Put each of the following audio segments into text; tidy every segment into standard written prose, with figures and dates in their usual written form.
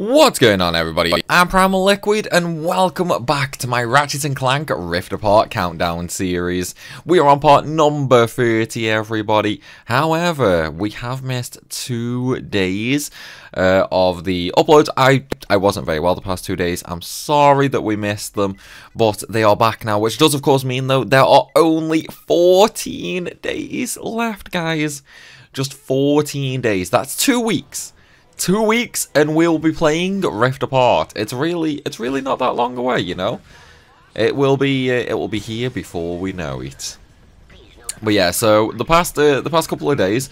What's going on, everybody? I'm Primal Liquid and welcome back to my Ratchet and Clank Rift Apart countdown series. We are on part number 30, everybody. However, we have missed 2 days of the uploads. I wasn't very well the past 2 days. I'm sorry that we missed them, but they are back now, which does of course mean though there are only 14 days left, guys. Just 14 days. That's 2 weeks. 2 weeks and we'll be playing Rift Apart. It's really not that long away, you know. It will be here before we know it. But yeah, so the past couple of days,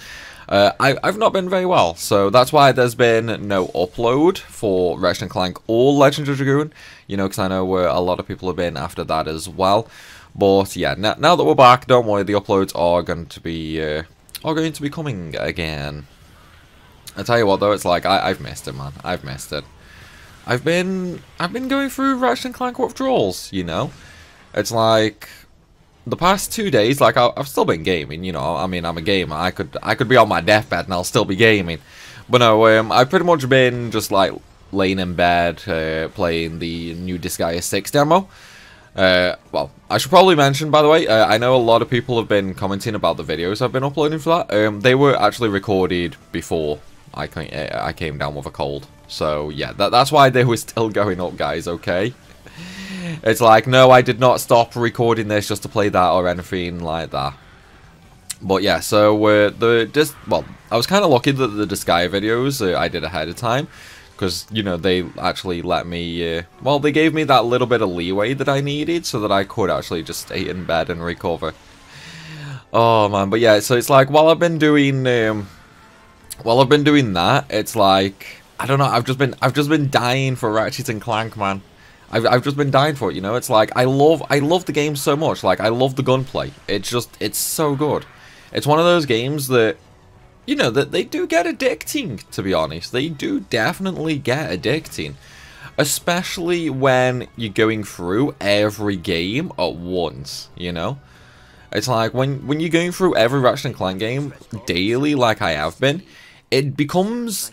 I've not been very well, so that's why there's been no upload for Ratchet and Clank or Legend of Dragoon. You know, because I know a lot of people have been after that as well. But yeah, now that we're back, don't worry, the uploads are going to be coming again. I tell you what though, it's like I've missed it, man. I've missed it. I've been going through Ratchet and Clank withdrawals, you know. It's like the past 2 days, like I've still been gaming, you know. I mean, I'm a gamer. I could be on my deathbed and I'll still be gaming. But no, I've pretty much been just like laying in bed playing the new Disgaea 6 demo. Well, I should probably mention, by the way, I know a lot of people have been commenting about the videos I've been uploading for that. They were actually recorded before I came down with a cold, so yeah, that's why they were still going up, guys, okay? It's like, no, I did not stop recording this just to play that or anything like that. But yeah, so, well, I was kind of lucky that the Disgaea videos I did ahead of time, because, you know, they actually let me, well, they gave me that little bit of leeway that I needed so that I could actually just stay in bed and recover. Oh, man, but yeah, so it's like, while I've been doing, that, it's like I don't know. I've just been dying for Ratchet and Clank, man. I've just been dying for it, you know. It's like I love the game so much. Like I love the gunplay. It's so good. It's one of those games that, you know, that they do get addicting. To be honest, they do definitely get addicting, especially when you're going through every game at once, you know. It's like when you're going through every Ratchet and Clank game daily, like I have been. It becomes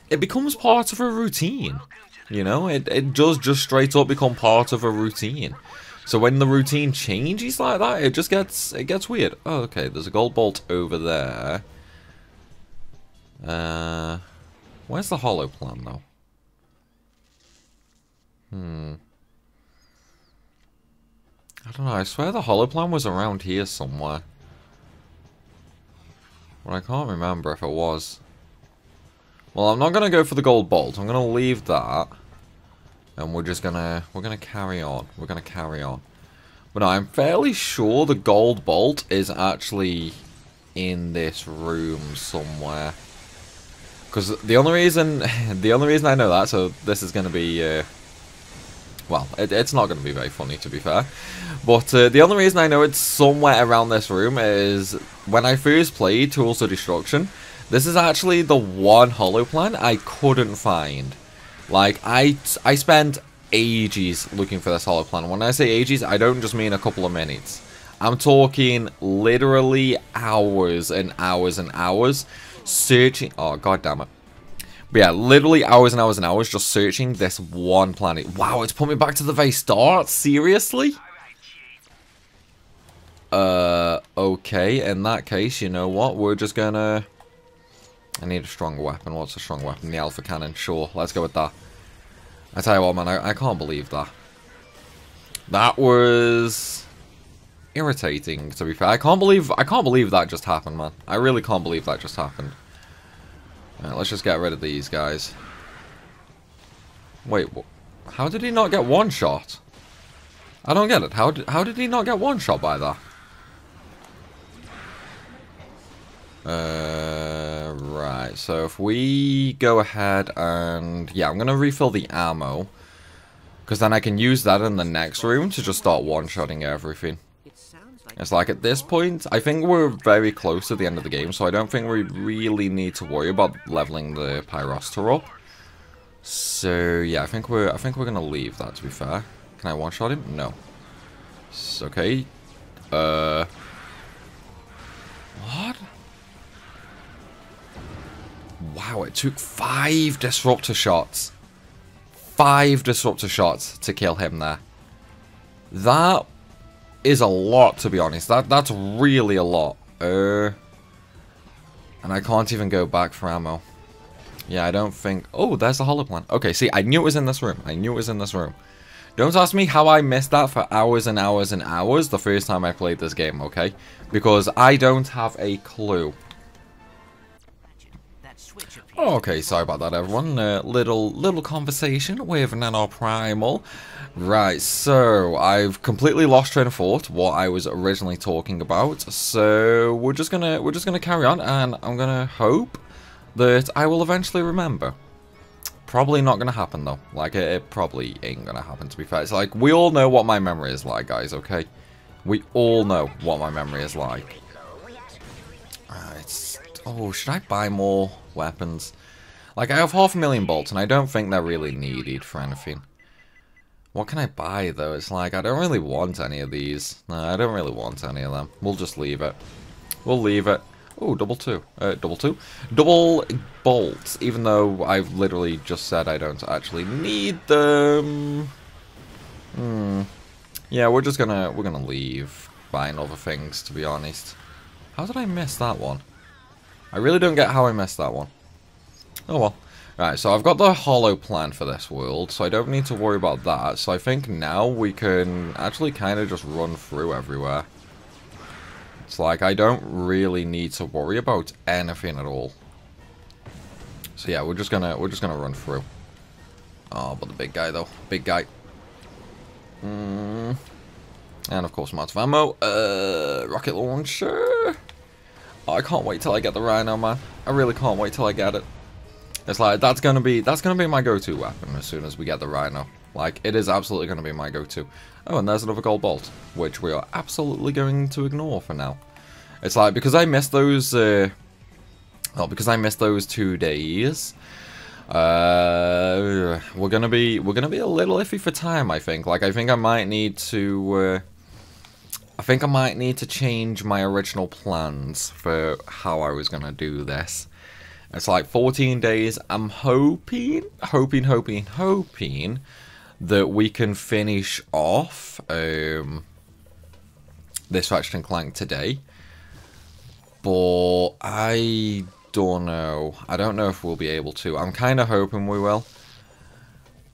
part of a routine, you know. It does just straight up become part of a routine. So when the routine changes like that, it just gets weird. Oh, okay, there's a gold bolt over there. Where's the hollow plan though? I don't know. I swear the hollow plan was around here somewhere, but I can't remember if it was. Well, I'm not gonna go for the gold bolt. I'm gonna leave that, and we're gonna carry on. We're gonna carry on. But no, I'm fairly sure the gold bolt is actually in this room somewhere. Because the only reason I know that, so this is gonna be, well, it's not gonna be very funny, to be fair. But the only reason I know it's somewhere around this room is when I first played Tools of Destruction. This is actually the one holoplan I couldn't find. Like, I spent ages looking for this holoplan. When I say ages, I don't just mean a couple of minutes. I'm talking literally hours and hours and hours searching. Oh, god damn it. But yeah, literally hours and hours and hours just searching this one planet. Wow, it's put me back to the very start? Seriously? Okay, in that case, you know what? We're just gonna... I need a strong weapon. What's a strong weapon? The alpha cannon. Sure, let's go with that. I tell you what, man, I can't believe that. That was irritating, to be fair. I can't believe that just happened, man. I really can't believe that just happened. Alright, let's just get rid of these guys. Wait, how did he not get one shot? I don't get it. How did he not get one shot by that? Right, so if we go ahead and, yeah, I'm going to refill the ammo, because then I can use that in the next room to just start one-shotting everything. It's like, at this point, I think we're very close to the end of the game, so I don't think we really need to worry about leveling the Pyroster up. So, yeah, I think we're going to leave that, to be fair. Can I one-shot him? No. It's okay. What? Wow, it took 5 disruptor shots. 5 disruptor shots to kill him there. That is a lot, to be honest. That's really a lot. And I can't even go back for ammo. Yeah, I don't think... Oh, there's the holoplan. Okay, see, I knew it was in this room. I knew it was in this room. Don't ask me how I missed that for hours and hours and hours the first time I played this game, okay? Because I don't have a clue. Okay, sorry about that, everyone. Little conversation with Nano Primal. Right, so I've completely lost train of thought what I was originally talking about. So we're just gonna carry on, and I'm gonna hope that I will eventually remember. Probably not gonna happen though. Like it probably ain't gonna happen, to be fair. It's like we all know what my memory is like, guys. Okay, we all know what my memory is like. Oh, should I buy more weapons? Like, I have 500,000 bolts, and I don't think they're really needed for anything. What can I buy, though? It's like, I don't really want any of these. No, I don't really want any of them. We'll just leave it. We'll leave it. Oh, double bolts, even though I've literally just said I don't actually need them. Yeah, we're gonna leave buying other things, to be honest. How did I miss that one? I really don't get how I missed that one. Oh well. Right, so I've got the holo plan for this world, so I don't need to worry about that. So I think now we can actually kind of just run through everywhere. It's like I don't really need to worry about anything at all. So yeah, we're just gonna run through. Oh, but the big guy though, big guy. And of course, I'm out of ammo. Rocket launcher. Oh, I can't wait till I get the Rhino, man. I really can't wait till I get it. It's like that's gonna be my go-to weapon as soon as we get the Rhino. Like, it is absolutely gonna be my go-to. Oh, and there's another gold bolt, which we are absolutely going to ignore for now. It's like because I missed those. Because I missed those 2 days. We're gonna be a little iffy for time. I think. Like, I think I might need to. I think I might need to change my original plans for how I was going to do this. It's like 14 days. I'm hoping that we can finish off this Ratchet and Clank today. But I don't know. I don't know if we'll be able to. I'm kind of hoping we will.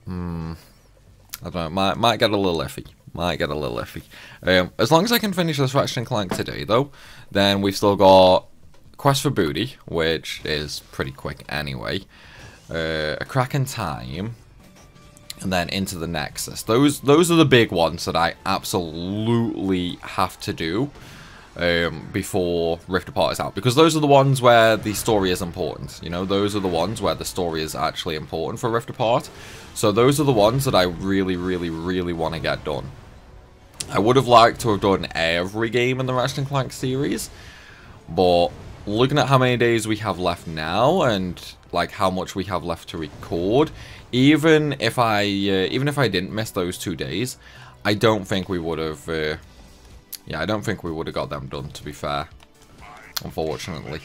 I don't know. Might get a little iffy. Might get a little iffy. As long as I can finish this Ratchet and Clank today, though, then we've still got Quest for Booty, which is pretty quick anyway. A Crack in Time, and then Into the Nexus. Those are the big ones that I absolutely have to do before Rift Apart is out, because those are the ones where the story is important. You know, those are the ones where the story is actually important for Rift Apart. So those are the ones that I really, really, really want to get done. I would have liked to have done every game in the Ratchet and Clank series, but looking at how many days we have left now and like how much we have left to record, even if I didn't miss those 2 days, I don't think we would have. I don't think we would have got them done. To be fair, unfortunately.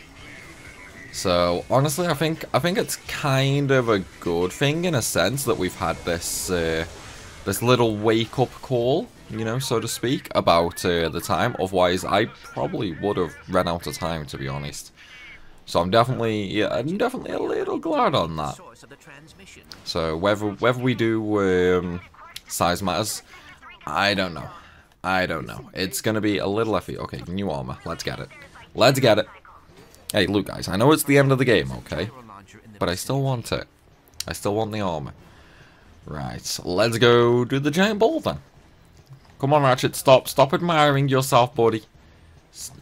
So honestly, I think it's kind of a good thing in a sense that we've had this this little wake-up call, you know, so to speak, about the time. Otherwise, I probably would have run out of time, to be honest. So I'm definitely a little glad on that. So whether we do size matters, I don't know. It's gonna be a little iffy. Okay, new armor. Let's get it. Hey, look, guys. I know it's the end of the game, okay? But I still want it. I still want the armor. Right. So let's go do the giant ball then. Come on, Ratchet. Stop. Stop admiring yourself, buddy.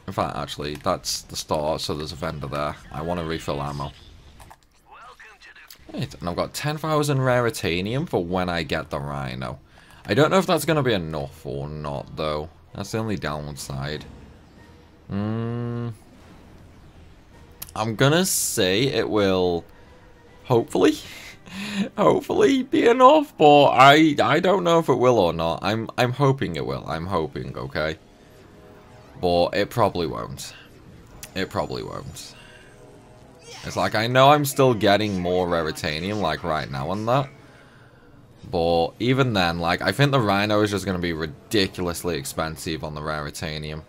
In fact, actually, that's the start. So there's a vendor there. I want to refill ammo. Right, and I've got 10,000 rare titanium for when I get the Rhino. I don't know if that's going to be enough or not, though. That's the only downside. I'm gonna say it will hopefully be enough, but I don't know if it will or not. I'm hoping it will. I'm hoping, okay? But it probably won't. It probably won't. It's like I know I'm still getting more Raritanium like right now on that. But even then, like, I think the Rhino is just going to be ridiculously expensive on the Raritanium.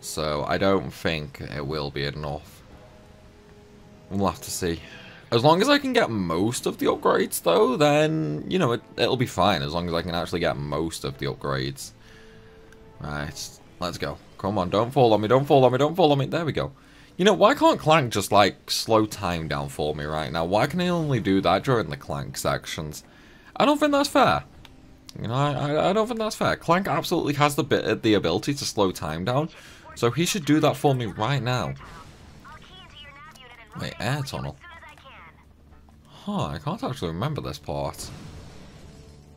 So I don't think it will be enough. We'll have to see. As long as I can get most of the upgrades, though, then, you know, it'll be fine. As long as I can actually get most of the upgrades. Right, let's go. Come on, don't fall on me, don't fall on me, don't fall on me. There we go. You know, why can't Clank just, like, slow time down for me right now? Why can he only do that during the Clank sections? I don't think that's fair. You know, I don't think that's fair. Clank absolutely has the ability to slow time down, so he should do that for me right now. Wait, air tunnel? Huh, I can't actually remember this part.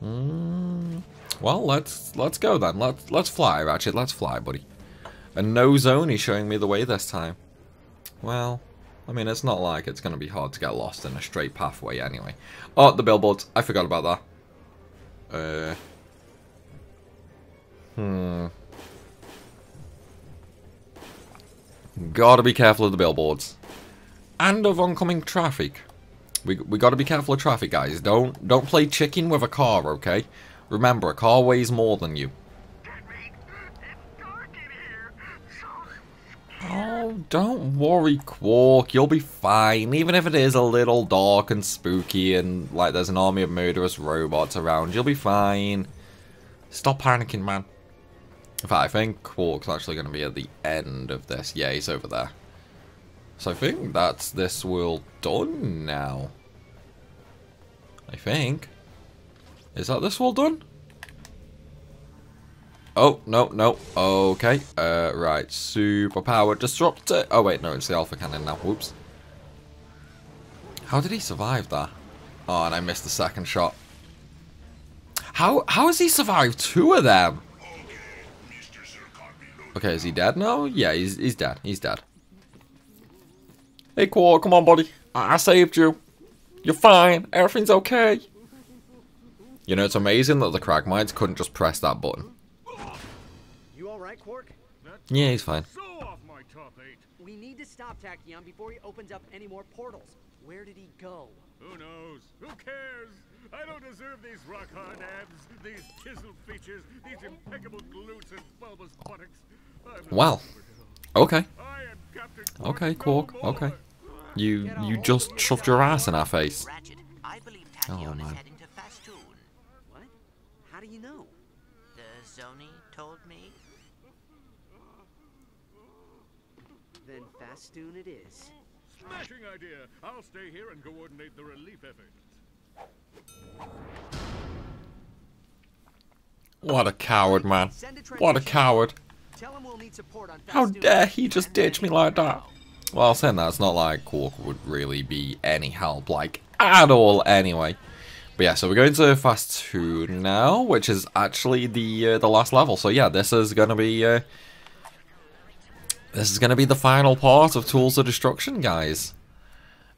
Well, let's go then. Let's fly, Ratchet. Let's fly, buddy. And no Zoni showing me the way this time. Well, I mean, it's not like it's going to be hard to get lost in a straight pathway anyway. Oh, the billboards. I forgot about that. Gotta be careful of the billboards. And of oncoming traffic. We gotta be careful of traffic, guys. Don't play chicken with a car, okay? Remember, a car weighs more than you. Oh, don't worry, Quark. You'll be fine. Even if it is a little dark and spooky and, like, there's an army of murderous robots around, you'll be fine. Stop panicking, man. In fact, I think Quark's actually going to be at the end of this. Yeah, he's over there. So I think that's this world done now. I think. Is that this world done? Oh, no, no. Okay. Right. Superpower disruptor. Oh, wait, no, it's the alpha cannon now. Whoops. How did he survive that? Oh, and I missed the second shot. How has he survived two of them? Okay, is he dead now? Yeah, he's dead. He's dead. Hey, Quark, come on, buddy. I saved you. You're fine. Everything's okay. You know, it's amazing that the Cragmites couldn't just press that button. Quark? Yeah, he's fine. So off my top 8. We need to stop Tachyon before he opens up any more portals. Where did he go? Who knows? Who cares? I don't deserve these rock hard abs, these chiseled features, these impeccable glutes and bulbous buttocks. Wow. Okay. Okay, Quark. Okay. You just shoved your ass in our face. Ratchet, I believe Tachyon is heading to Fastoon. What? How do you know? The Zoni told me. Then Fastoon it is. Smashing idea! I'll stay here and coordinate the relief effort. What a coward, man. What a coward. How dare he just ditch me like that? Well, saying that, it's not like Quark would really be any help, like, at all, anyway. But yeah, so we're going to Fastoon now, which is actually the last level. So yeah, this is going to be... This is going to be the final part of Tools of Destruction, guys.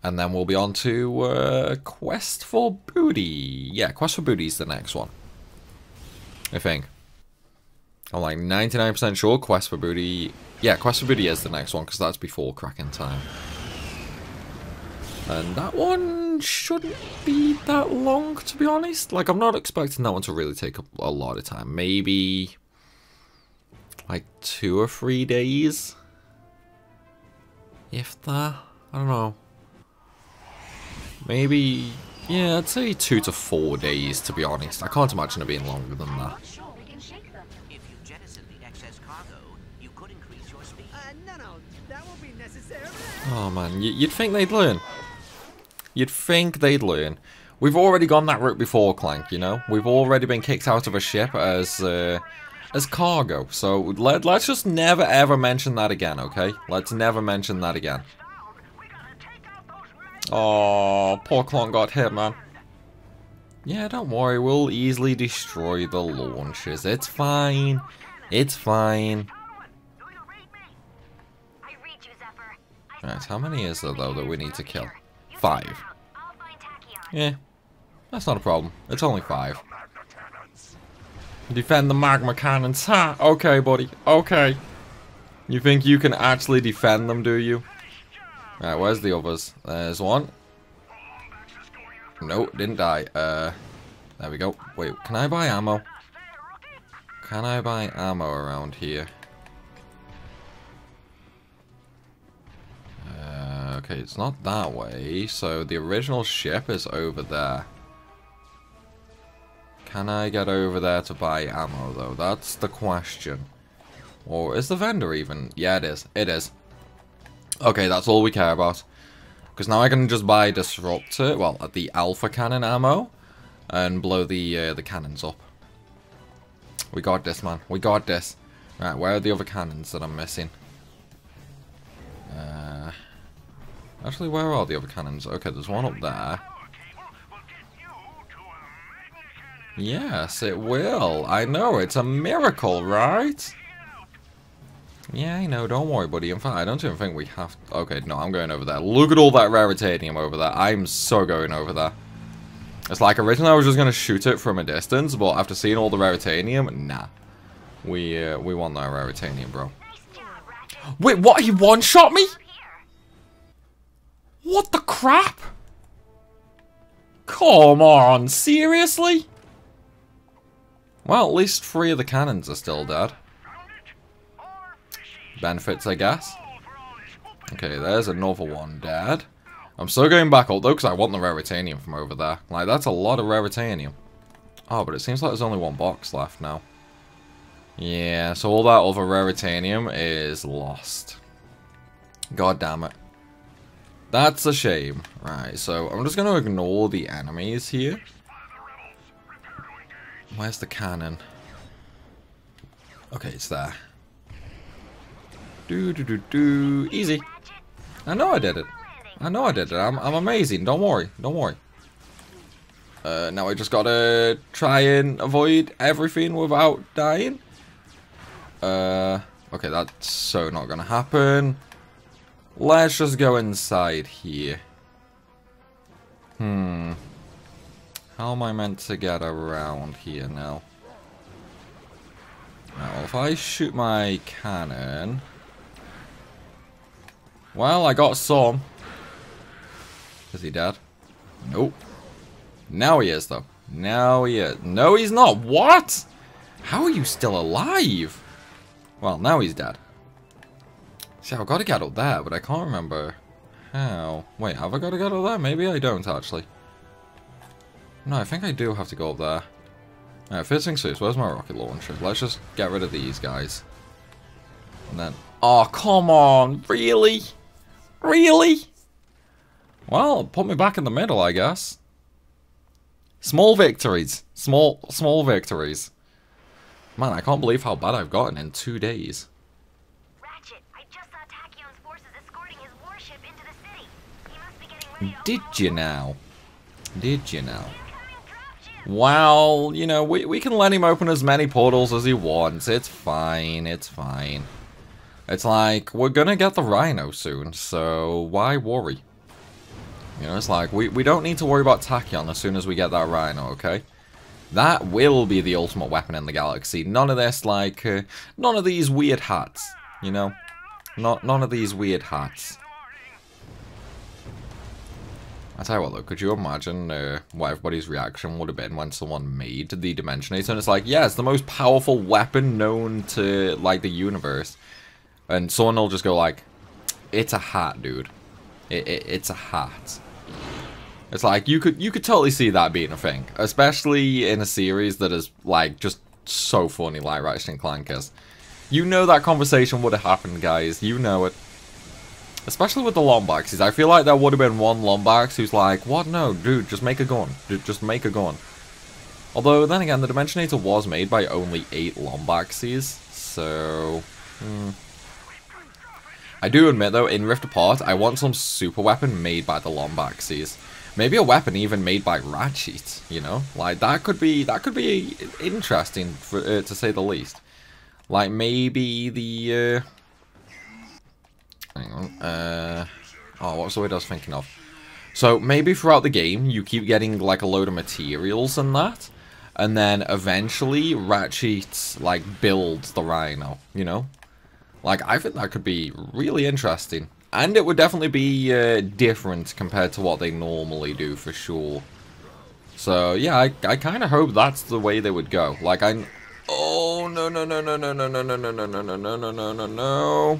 And then we'll be on to Quest for Booty. Yeah, Quest for Booty is the next one, I think. I'm like 99% sure Quest for Booty... Yeah, Quest for Booty is the next one, because that's before Crack in Time. And that one shouldn't be that long, to be honest. Like, I'm not expecting that one to really take a lot of time. Maybe... like 2 or 3 days? If that, I don't know. Maybe, yeah, I'd say 2 to 4 days, to be honest. I can't imagine it being longer than that. If you jettison the excess cargo, you could increase your speed. No, that won't be necessary. Oh man, you'd think they'd learn. You'd think they'd learn. We've already gone that route before, Clank, you know? We've already been kicked out of a ship as cargo, so let's just never ever mention that again, okay? Let's never mention that again. Oh, poor Clon got hit, man. Yeah, don't worry, we'll easily destroy the launches. It's fine. It's fine. Alright, how many is there, though, that we need to kill? 5. Yeah, that's not a problem. It's only 5. Defend the magma cannons. Ha! Okay, buddy. Okay. You think you can actually defend them, do you? Alright, where's the others? There's one. No, didn't die. There we go. Wait, can I buy ammo? Can I buy ammo around here? Okay, it's not that way. So the original ship is over there. Can I get over there to buy ammo, though? That's the question. Or is the vendor even? Yeah, it is. It is. Okay, that's all we care about. Because now I can just buy Disruptor, well, the Alpha Cannon ammo, and blow the cannons up. We got this, man. We got this. Right, where are the other cannons that I'm missing? Actually, where are the other cannons? Okay, there's one up there. Yes, it will. I know, it's a miracle, right? Yeah, I know, don't worry, buddy. In fact, I don't even think we have... Okay, no, I'm going over there. Look at all that raritanium over there. I'm so going over there. It's like, originally I was just going to shoot it from a distance, but after seeing all the raritanium, nah. We want that raritanium, bro. Wait, what? He one-shot me? What the crap? Come on, seriously? Well, at least three of the cannons are still dead. Benefits, I guess. Okay, there's another one dead. I'm still going back up, though, because I want the raritanium from over there. Like, that's a lot of raritanium. Oh, but it seems like there's only one box left now. Yeah, so all that other raritanium is lost. God damn it. That's a shame. Right, so I'm just going to ignore the enemies here. Where's the cannon? Okay, it's there. Do-do-do-do. Easy. I know I did it. I know I did it. I'm amazing. Don't worry. Don't worry. Now I just gotta try and avoid everything without dying. Okay, that's so not gonna happen. Let's just go inside here. How am I meant to get around here now? Now, if I shoot my cannon... Well, I got some. Is he dead? Nope. Now he is, though. Now he is. No, he's not. What? How are you still alive? Well, now he's dead. See, I've got to get up there, but I can't remember how. Wait, have I got to get up there? Maybe I don't, actually. No, I think I do have to go up there. Alright, fitting suits. Where's my rocket launcher? Let's just get rid of these guys. And then... Oh, come on. Really? Really? Well, put me back in the middle, I guess. Small victories. Small victories. Man, I can't believe how bad I've gotten in 2 days. Ratchet, I just saw Tachyon's forces escorting his warship into the city. He must be getting ready. Did you now? Did you now? Well, you know, we can let him open as many portals as he wants. It's fine. It's fine. It's like, we're gonna get the Rhino soon, so why worry? You know, it's like, we don't need to worry about Tachyon as soon as we get that Rhino, okay? That will be the ultimate weapon in the galaxy. None of this, like, none of these weird hats, you know? None of these weird hats. I tell you what, though, could you imagine what everybody's reaction would have been when someone made the Dimensionator? And it's like, yeah, it's the most powerful weapon known to, like, the universe. And someone will just go like, it's a hat, dude. It's a hat. It's like, you could totally see that being a thing. Especially in a series that is, like, just so funny like Ratchet and Clank is. You know that conversation would have happened, guys. You know it. Especially with the Lombaxes. I feel like there would have been one Lombax who's like, what? No, dude, just make a gun. Dude, just make a gun. Although, then again, the Dimensionator was made by only 8 Lombaxes. So... I do admit, though, in Rift Apart, I want some super weapon made by the Lombaxes. Maybe a weapon even made by Ratchet, you know? Like, that could be interesting, for, to say the least. Like, maybe the... Hang on. Oh, what was the word I was thinking of? So, maybe throughout the game, you keep getting, like, a load of materials and that. And then, eventually, Ratchet, like, builds the Rhino, you know? Like, I think that could be really interesting. And it would definitely be different compared to what they normally do, for sure. So yeah, I kind of hope that's the way they would go. Like oh no no no no no no no no no no no no no no no no.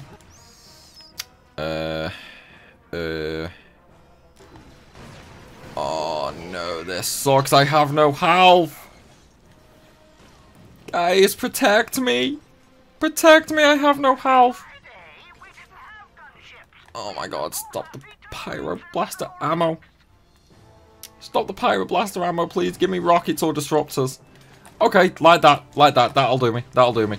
Oh no, this sucks. I have no health. Guys, protect me! Protect me, I have no health! Oh my god, stop the pyroblaster ammo! Stop the pyroblaster ammo, please, give me rockets or disruptors. Okay, like that, that'll do me, that'll do me.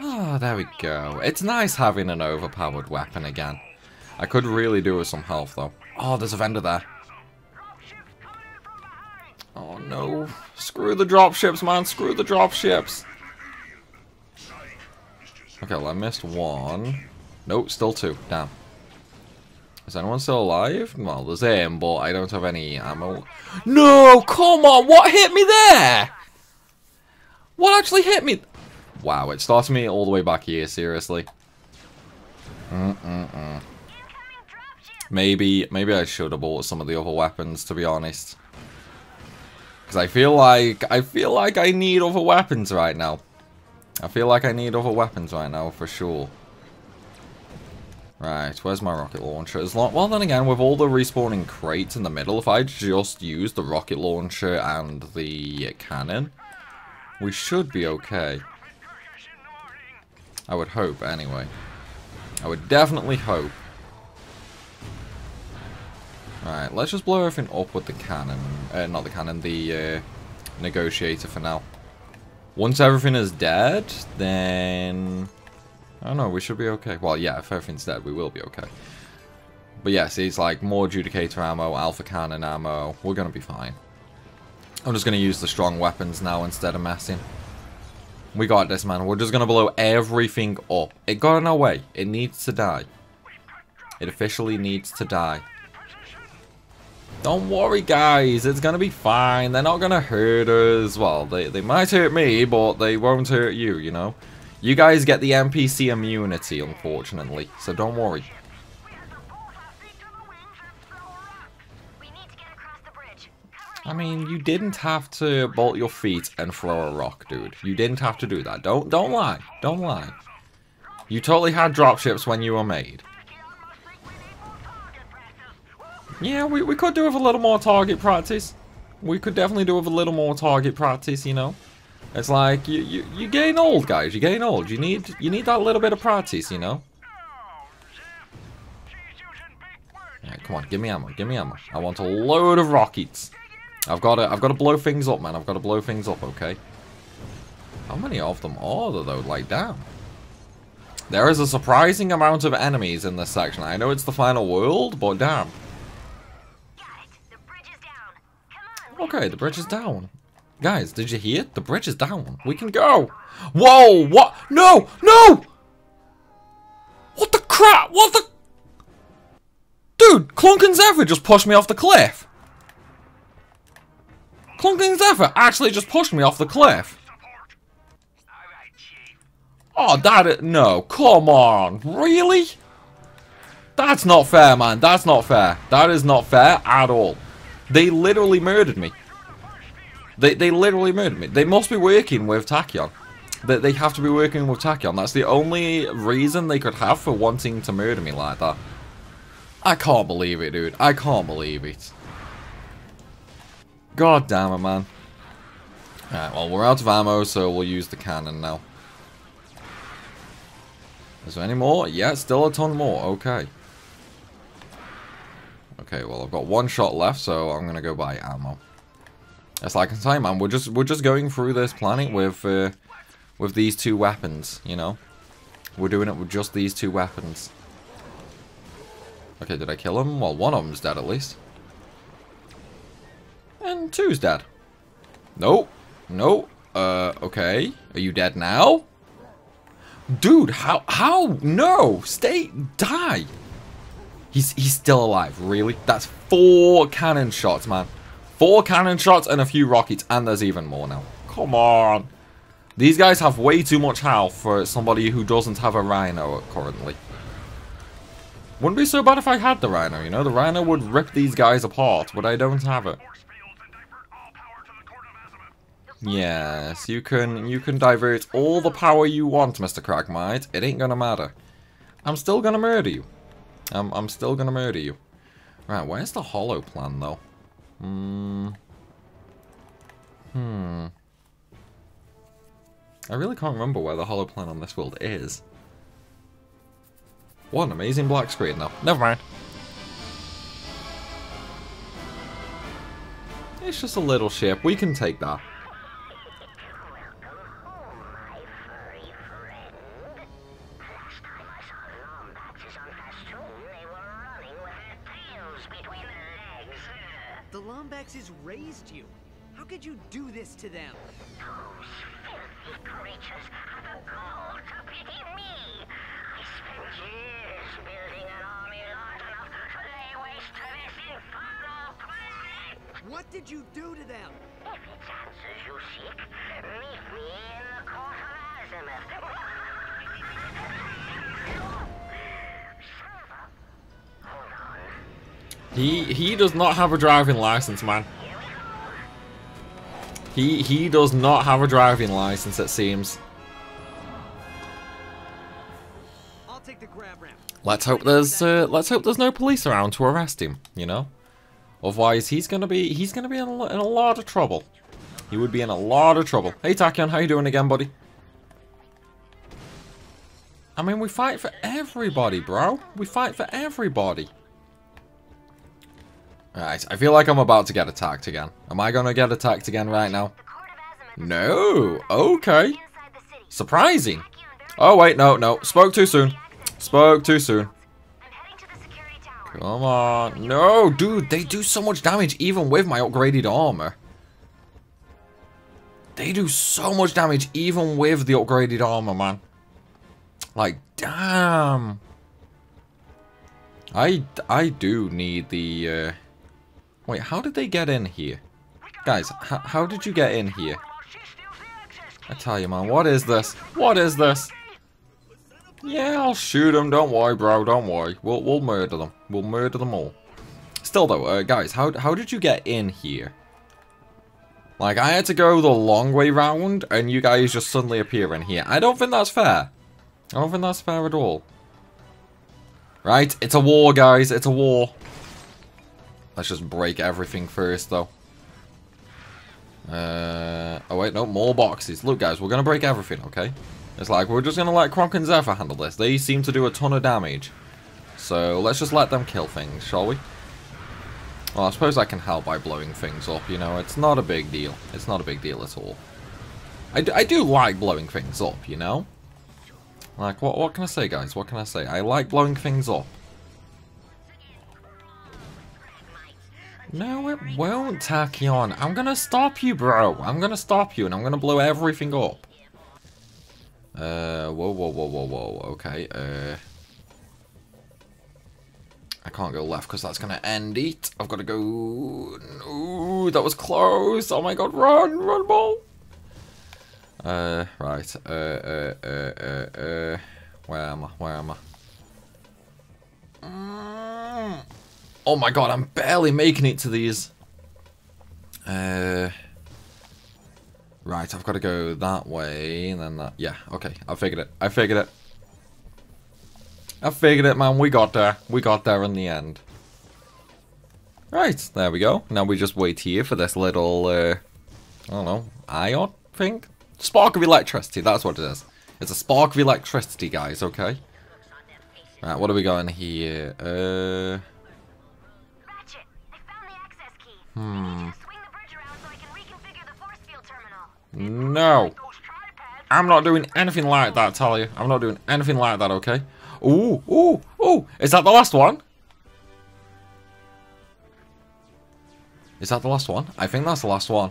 Oh, there we go. It's nice having an overpowered weapon again. I could really do with some health though. Oh, there's a vendor there. Oh no, screw the dropships, man, screw the dropships. Okay, well, I missed one. Nope, still two, damn. Is anyone still alive? Well, there's him, but I don't have any ammo. No, come on, what hit me there? What actually hit me? Wow, it starts me all the way back here, seriously. Maybe I should have bought some of the other weapons, to be honest. Because I feel like I need other weapons right now. I feel like I need other weapons right now, for sure. Right, where's my rocket launcher? Well, then again, with all the respawning crates in the middle, if I just use the rocket launcher and the cannon, we should be okay. I would hope, anyway. I would definitely hope. Right, let's just blow everything up with the cannon. Not the cannon, the negotiator for now. Once everything is dead, then... I don't know, we should be okay. Well, yeah, if everything's dead, we will be okay. But yeah, see, it's like more adjudicator ammo, alpha cannon ammo. We're going to be fine. I'm just going to use the strong weapons now instead of messing. We got this, man. We're just going to blow everything up. It got in our way. It needs to die. It officially needs to die. Don't worry, guys, it's gonna be fine. They're not gonna hurt us. Well, they might hurt me, but they won't hurt you, you know? You guys get the NPC immunity, unfortunately, so don't worry. I mean, you didn't have to bolt your feet and throw a rock, dude. You didn't have to do that. Don't lie. Don't lie. You totally had dropships when you were made. Yeah, we could do with a little more target practice. We could definitely do with a little more target practice, you know. It's like you getting old, guys. You're getting old. You need that little bit of practice, you know. Yeah, come on, give me ammo. Give me ammo. I want a load of rockets. I've got to blow things up, man. I've got to blow things up. Okay. How many of them are there though? Like, damn. There is a surprising amount of enemies in this section. I know it's the final world, but damn. Okay, the bridge is down. Guys, did you hear? The bridge is down. We can go. Whoa, what? No, no! What the crap? What the... Dude, Clunk and Zephyr just pushed me off the cliff. Clunk and Zephyr actually just pushed me off the cliff. Oh, that... No, come on. Really? That's not fair, man. That's not fair. That is not fair at all. They literally murdered me. They literally murdered me. They must be working with Tachyon. They have to be working with Tachyon. That's the only reason they could have for wanting to murder me like that. I can't believe it, dude. I can't believe it. God damn it, man. Alright, well, we're out of ammo, so we'll use the cannon now. Is there any more? Yeah, still a ton more. Okay. Okay, well, I've got one shot left, so I'm gonna go buy ammo. That's like I say, man. We're just going through this planet with these two weapons, you know. We're doing it with just these two weapons. Okay, did I kill him? Well, one of them's dead at least, and two's dead. Nope, nope. Okay. Are you dead now, dude? How? No, stay, die. He's still alive, really? That's 4 cannon shots, man. 4 cannon shots and a few rockets, and there's even more now. Come on. These guys have way too much health for somebody who doesn't have a Rhino currently. Wouldn't be so bad if I had the Rhino, you know? The Rhino would rip these guys apart, but I don't have it. Yes, you can divert all the power you want, Mr. Cragmite. It ain't gonna matter. I'm still gonna murder you. I'm still gonna murder you. Right, where's the hollow plan, though? I really can't remember where the hollow plan on this world is. What an amazing black screen, though. Never mind. It's just a little ship. We can take that. The Lombaxes raised you. How could you do this to them? Those filthy creatures have a goal to pity me. I spent years building an army large enough to lay waste to this infernal planet. What did you do to them? If it's answers you seek, meet me in the court of Azimuth. Silver, hold on. He does not have a driving license, man. He does not have a driving license, it seems. I'll take the grab ramp. Let's hope there's no police around to arrest him, you know? Otherwise he's gonna be in a lot of trouble. He would be in a lot of trouble. Hey Tachyon, how you doing again, buddy? I mean, we fight for everybody, bro. We fight for everybody. Alright, I feel like I'm about to get attacked again. Am I gonna get attacked again right now? No! Okay! Surprising! Oh wait, no. Spoke too soon. Spoke too soon. Come on. No, dude, they do so much damage even with my upgraded armor. They do so much damage even with the upgraded armor, man. Like, damn! I do need the... Wait, how did they get in here? Guys, how did you get in here? I tell you, man, what is this? What is this? Yeah, I'll shoot them. Don't worry, bro. Don't worry. We'll murder them. We'll murder them all. Still, though, guys, how did you get in here? Like, I had to go the long way round, and you guys just suddenly appear in here. I don't think that's fair. I don't think that's fair at all. Right? It's a war, guys. It's a war. Let's just break everything first, though. Oh, wait, no, more boxes. Look, guys, we're going to break everything, okay? It's like, we're just going to let Cronk and Zephyr handle this. They seem to do a ton of damage. So, let's just let them kill things, shall we? Well, I suppose I can help by blowing things up, you know? It's not a big deal. It's not a big deal at all. I do like blowing things up, you know? Like, what can I say, guys? What can I say? I like blowing things up. No, it won't, Tachyon. I'm gonna stop you, bro. I'm gonna stop you, and I'm gonna blow everything up. Whoa. Okay, I can't go left, because that's gonna end it. I've gotta go... Ooh, that was close. Oh my god, run, ball. Right. Where am I? Oh my god, I'm barely making it to these. Right, I've got to go that way, and then that. Yeah, okay, I figured it, man. We got there in the end. Right, there we go. Now we just wait here for this little, I don't know, ion thing? Spark of electricity, that's what it is. It's a spark of electricity, guys, okay? Right, what do we got in here? No. I'm not doing anything like that, Talia. I'm not doing anything like that, okay? Ooh. Is that the last one? Is that the last one? I think that's the last one.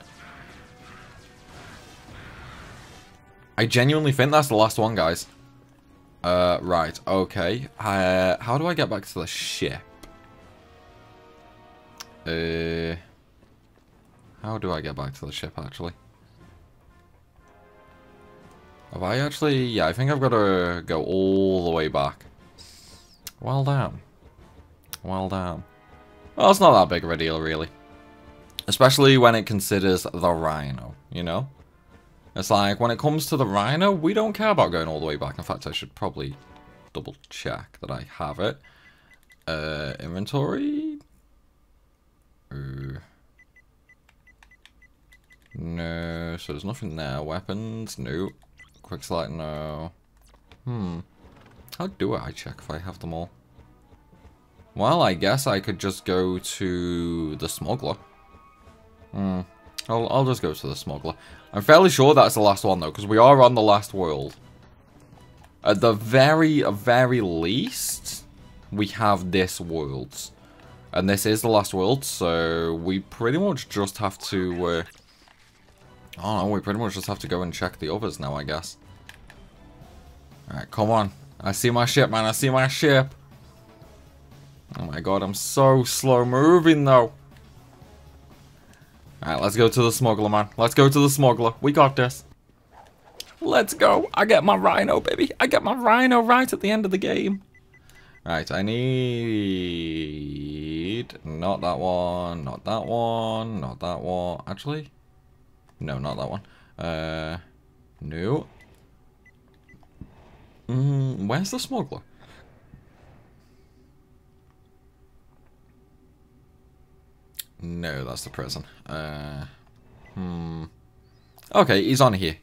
I genuinely think that's the last one, guys. Right. Okay. How do I get back to the ship? How do I get back to the ship, actually? Have I actually... Yeah, I think I've got to go all the way back. Well, damn. Well, damn. Well, it's not that big of a deal, really. Especially when it considers the Rhino, you know? It's like, when it comes to the Rhino, we don't care about going all the way back. In fact, I should probably double check that I have it. Inventory? No, so there's nothing there. Weapons? No. Quick slide? No. How do I check if I have them all? Well, I guess I could just go to the smuggler. I'll just go to the smuggler. I'm fairly sure that's the last one, though, because we are on the last world. At the very least, we have this world. And this is the last world, so we pretty much just have to... I don't know, we pretty much just have to go and check the others now, I guess. Alright, come on. I see my ship, man. I see my ship. Oh my god, I'm so slow moving, though. Alright, let's go to the smuggler, man. Let's go to the smuggler. We got this. Let's go. I get my Rhino, baby. I get my Rhino right at the end of the game. Right, I need... Not that one. Not that one. Not that one. Actually... No, not that one. No. Where's the smuggler? No, that's the prison. Okay, he's on here.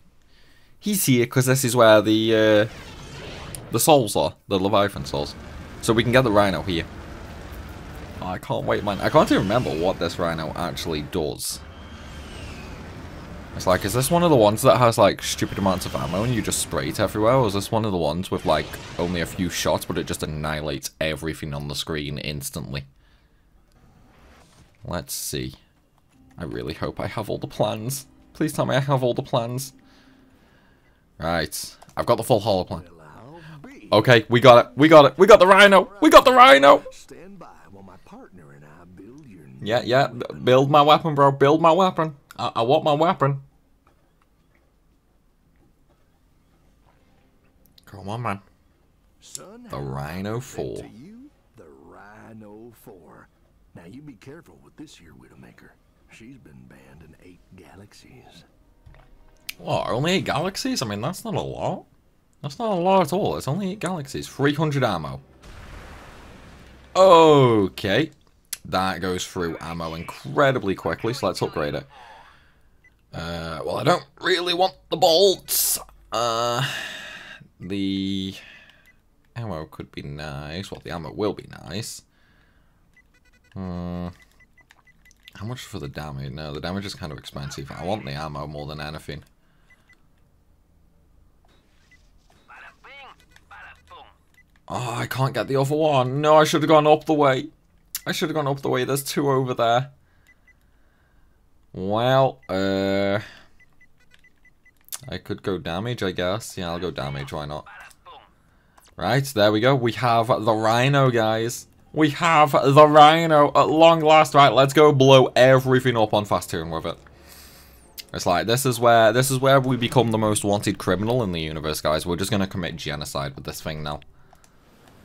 He's here because this is where the souls are, the Leviathan souls. So we can get the Rhino here. Oh, I can't wait, man. I can't even remember what this Rhino actually does. It's like, is this one of the ones that has, like, stupid amounts of ammo and you just spray it everywhere? Or is this one of the ones with, like, only a few shots, but it just annihilates everything on the screen instantly? Let's see. I really hope I have all the plans. Please tell me I have all the plans. Right. I've got the full holo plan. Okay, we got it. We got it. We got the Rhino. We got the Rhino. Stand by while my partner and I build your new yeah. Build my weapon, bro. Build my weapon. I want my weapon. Come on, man. The Rhino 4. To you, the Rhino 4. Now you be careful with this here Widowmaker. She's been banned in 8 galaxies. What? Only 8 galaxies? I mean, that's not a lot. That's not a lot at all. It's only 8 galaxies. 300 ammo. Okay. That goes through ammo incredibly quickly, so let's upgrade it. Well, I don't really want the bolts. The ammo could be nice. Well, the ammo will be nice. How much for the damage? No, the damage is kind of expensive. I want the ammo more than anything. Oh, I can't get the other one. No, I should have gone up the way. I should have gone up the way. There's 2 over there. Well, I could go damage, I guess. Yeah, I'll go damage. Why not? Right, there we go. We have the Rhino, guys. We have the Rhino at long last. Right, let's go blow everything up on fast tune with it. It's like, this is where we become the most wanted criminal in the universe, guys. We're just going to commit genocide with this thing now.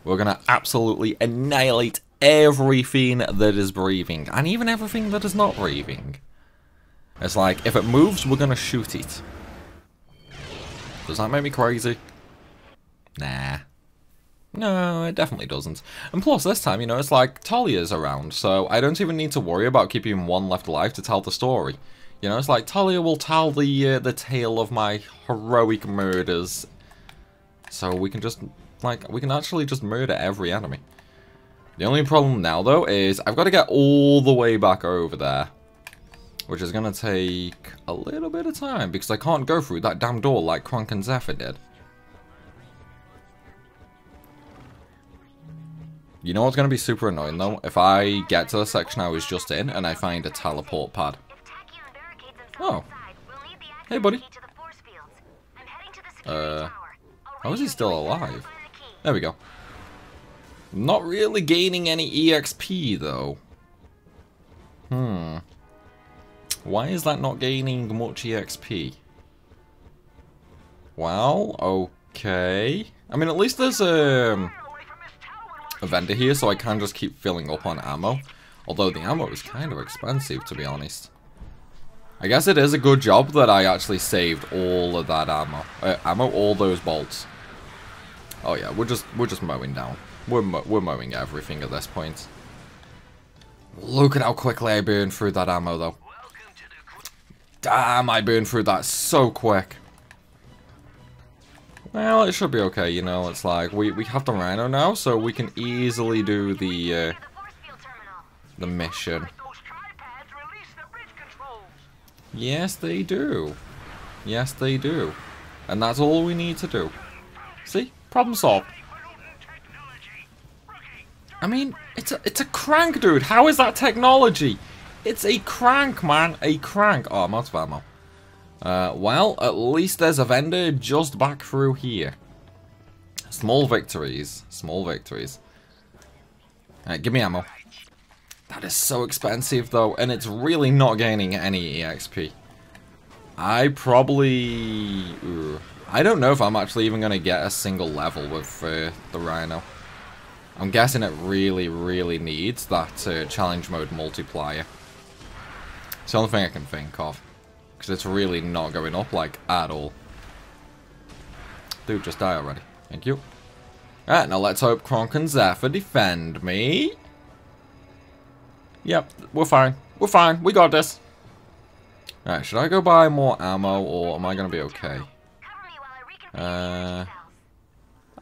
We're going to absolutely annihilate everything that is breathing. And even everything that is not breathing. It's like, if it moves, we're going to shoot it. Does that make me crazy? Nah. No, it definitely doesn't. And plus, this time, you know, it's like Talia's around, so I don't even need to worry about keeping one left alive to tell the story. You know, it's like Talia will tell the tale of my heroic murders. So we can just, like, we can actually just murder every enemy. The only problem now, though, is I've got to get all the way back over there. Which is going to take a little bit of time, because I can't go through that damn door like Cronk and Zephyr did. You know what's going to be super annoying, though? If I get to the section I was just in, and I find a teleport pad. Oh. Hey, buddy. How is he still alive? There we go. Not really gaining any EXP, though. Why is that not gaining much EXP? Well, okay. I mean, at least there's a vendor here, so I can just keep filling up on ammo. Although the ammo is kind of expensive, to be honest. I guess it is a good job that I actually saved all of that ammo. All those bolts. Oh yeah, we're just mowing down. We're mowing everything at this point. Look at how quickly I burned through that ammo, though. Damn, I burned through that so quick. Well, it should be okay, you know. It's like we have the Rhino now, so we can easily do the mission. Yes, they do. Yes, they do. And that's all we need to do. See? Problem solved. I mean, it's a crank, dude. How is that technology? It's a crank, man. A crank. Oh, I'm out of ammo. Well, at least there's a vendor just back through here. Small victories. Small victories. Alright, give me ammo. That is so expensive, though, and it's really not gaining any EXP. I probably... Ooh, I don't know if I'm actually even going to get a single level with the Rhino. I'm guessing it really, really needs that challenge mode multiplier. It's the only thing I can think of. Because it's really not going up, like, at all. Dude, just die already. Thank you. Alright, now let's hope Cronk and Zephyr defend me. Yep, we're fine. We're fine. We got this. Alright, should I go buy more ammo, or am I going to be okay? I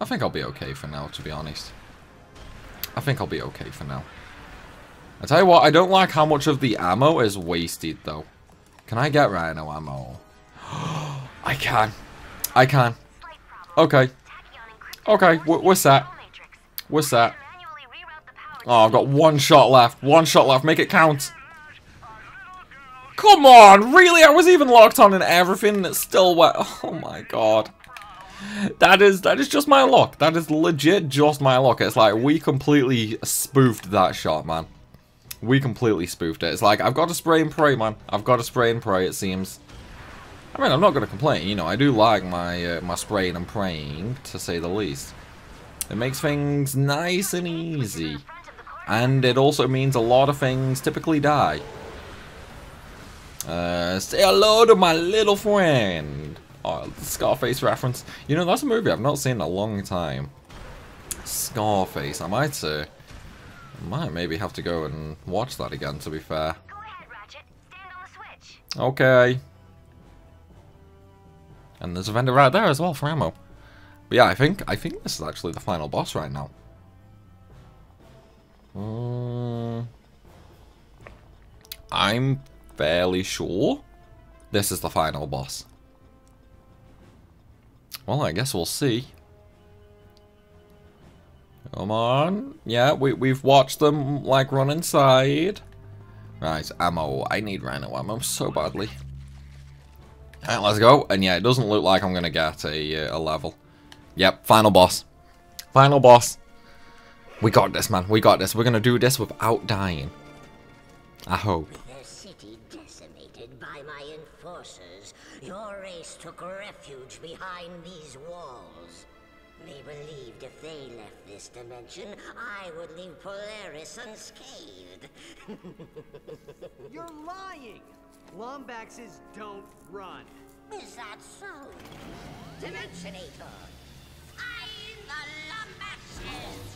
think I'll be okay for now, to be honest. I think I'll be okay for now. I tell you what, I don't like how much of the ammo is wasted, though. Can I get Rhino ammo? I can. I can. Okay. Okay, we're set. We're set. Oh, I've got one shot left. One shot left. Make it count. Come on, really? I was even locked on and everything and it's still wet. Oh my god. That is just my luck. That is legit just my luck. It's like we completely spoofed that shot, man. We completely spoofed it. It's like, I've got to spray and pray, man. I've got to spray and pray, it seems. I mean, I'm not going to complain. You know, I do like my my spraying and praying, to say the least. It makes things nice and easy. And it also means a lot of things typically die. Say hello to my little friend. Oh, the Scarface reference. You know, that's a movie I've not seen in a long time. Scarface. I might maybe have to go and watch that again, to be fair. Go ahead, Ratchet. Stand on the switch. Okay. And there's a vendor right there as well for ammo. But yeah, I think this is actually the final boss right now. I'm fairly sure this is the final boss. Well, I guess we'll see. Come on. Yeah, we've watched them, like, run inside. Right, ammo. I need Rhino ammo so badly. Alright, let's go. And yeah, it doesn't look like I'm going to get a level. Yep, final boss. Final boss. We got this, man. We got this. We're going to do this without dying. I hope. With their city decimated by my enforcers, your race took refuge behind these walls. They believed if they left this dimension, I would leave Polaris unscathed. You're lying! Lombaxes don't run. Is that so? Dimensionator! I'm the Lombaxes!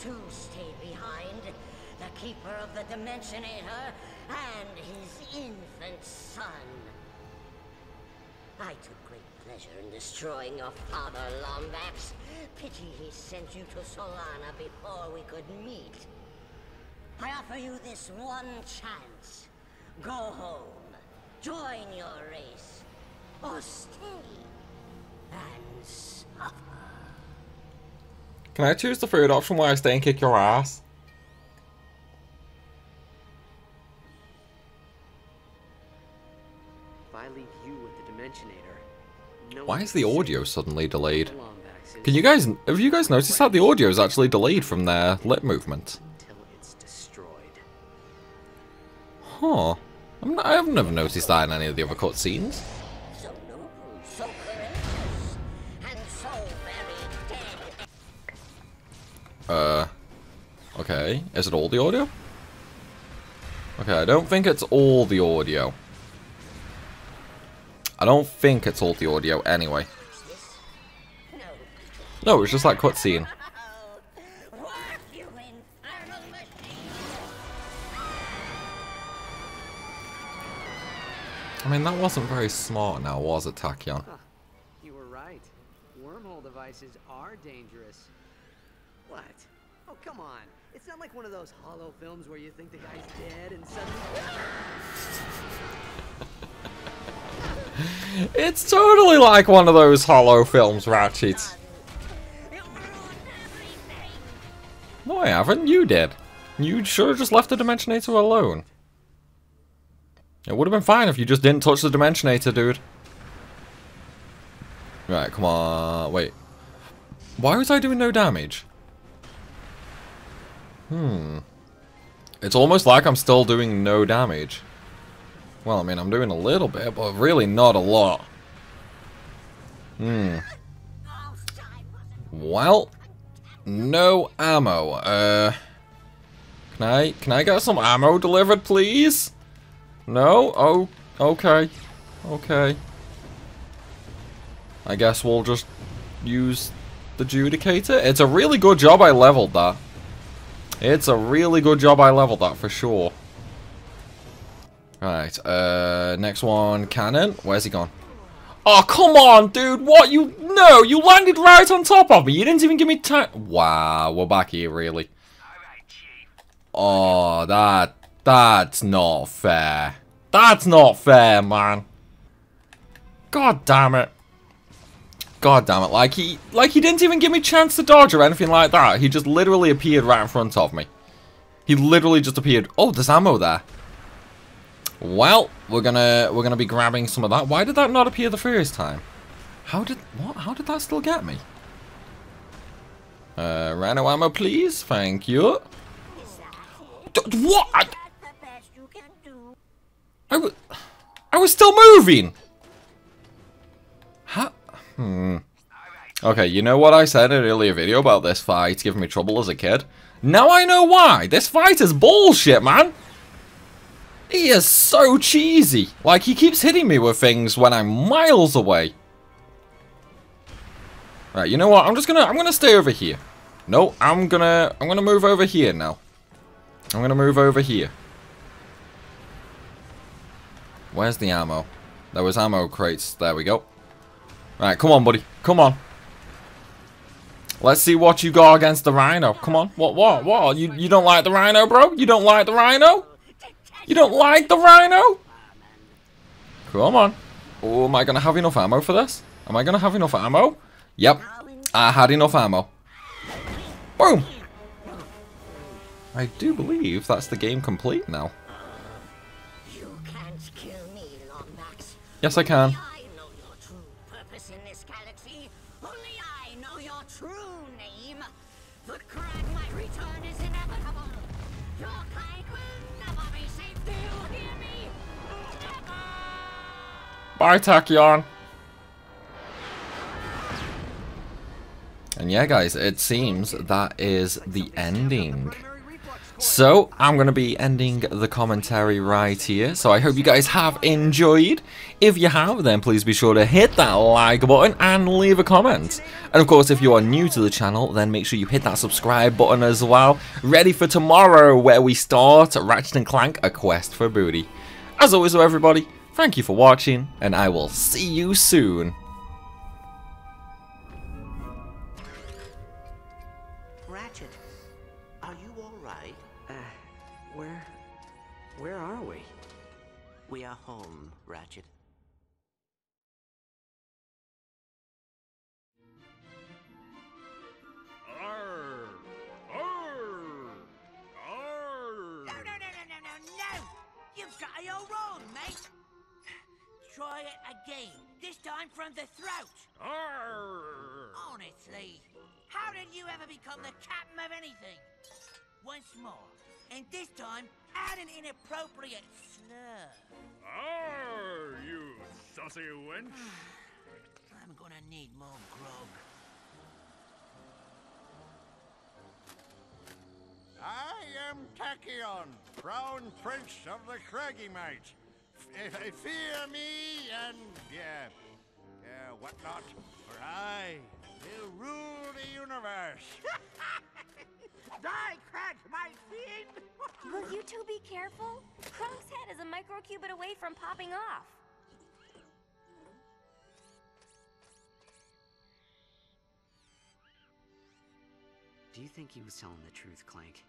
Two stayed behind, the keeper of the Dimensionator and his infant son. I took great pleasure in destroying your father, Lombax. Pity he sent you to Solana before we could meet. I offer you this one chance. Go home, join your race, or stay and suffer. Can I choose the third option where I stay and kick your ass? is the audio suddenly delayed? Can you guys, have you guys noticed that the audio is actually delayed from their lip movement? Huh. I've never noticed that in any of the other cutscenes. Okay. Is it all the audio? Okay, I don't think it's all the audio. I don't think it's all the audio anyway. No, it was just that cutscene. I mean, that wasn't very smart now, was it, Tachyon? Huh. You were right. Wormhole devices are dangerous. What? Oh, come on. It's not like one of those hollow films where you think the guy's dead and suddenly... It's totally like one of those hollow films, Ratchet. No, I haven't. You did. You should have just left the Dimensionator alone. It would have been fine if you just didn't touch the Dimensionator, dude. Right, come on. Wait. Why was I doing no damage? Hmm. It's almost like I'm still doing no damage. Well, I mean, I'm doing a little bit, but really not a lot. Hmm. Well, no ammo. Can I get some ammo delivered, please? No? Oh, okay. Okay. I guess we'll just use the Judicator. It's a really good job I leveled that. It's a really good job I leveled that, for sure. Right, next one, Cannon. Where's he gone? Oh, come on, dude! What? You... No, you landed right on top of me! You didn't even give me time... Wow, we're back here, really. Oh, that... That's not fair. That's not fair, man. God damn it. God damn it. Like he didn't even give me a chance to dodge or anything like that. He just literally appeared right in front of me. He literally just appeared. Oh, there's ammo there. Well, we're gonna be grabbing some of that. Why did that not appear the first time? How did that still get me? Rhino ammo, please. Thank you. What? I was still moving. Huh? Hmm. Okay, you know what I said in an earlier video about this fight giving me trouble as a kid? Now I know why. This fight is bullshit, man. He is so cheesy. Like, he keeps hitting me with things when I'm miles away. Right, you know what? I'm gonna stay over here. No, I'm gonna move over here now. I'm gonna move over here. Where's the ammo? There was ammo crates. There we go. Right, come on, buddy. Come on. Let's see what you got against the Rhino. Come on. What? You don't like the Rhino, bro? You don't like the Rhino? You don't like the Rhino? Come on. Oh, am I gonna have enough ammo for this? Am I gonna have enough ammo? Yep. I had enough ammo. Boom. I do believe that's the game complete now. You can't kill me, Lombax. Yes, I can. I know your true purpose in this galaxy. Only I know your true name. The Cragmite return is inevitable. Your kind will never be safe. Do you hear me? Never. Bye, Tachyon. And yeah, guys, it seems that is the ending. So, I'm going to be ending the commentary right here. So, I hope you guys have enjoyed. If you have, then please be sure to hit that like button and leave a comment. And, of course, if you are new to the channel, then make sure you hit that subscribe button as well. Ready for tomorrow, where we start Ratchet and Clank, A Quest for Booty. As always, though, everybody, thank you for watching, and I will see you soon. Ratchet, are you alright? Where are we? We are home, Ratchet. Arr! Arr! Arr! No! You've got it all wrong, mate! Try it again, this time from the throat! Arr! Honestly, how did you ever become the captain of anything? Once more, and this time, add an inappropriate slur. Arr, you saucy wench! I'm gonna need more grog. I am Tachyon, Crown Prince of the Cragmites. Fear me and whatnot, for I will rule the universe. Die, Cragmite fiend! Will you two be careful? Cronk's head is a microcubit away from popping off. Do you think he was telling the truth, Clank?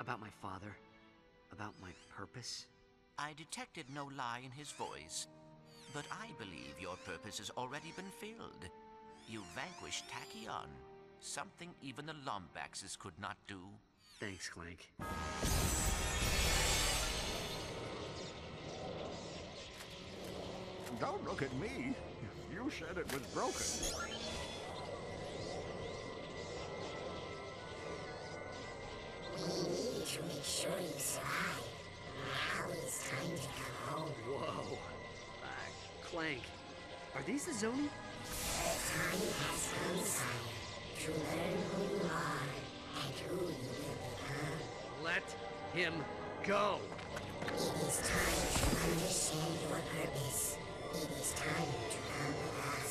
About my father? About my purpose? I detected no lie in his voice, but I believe your purpose has already been filled. You vanquished Tachyon, something even the Lombaxes could not do. Thanks, Clank. Don't look at me. You said it was broken. We need to make sure you survive. Now it's time to come home. Whoa. Clank, are these the Zoni? The time has come, son, to learn who you are and who you will become. Let him go. It is time to understand your purpose. It is time to come alive.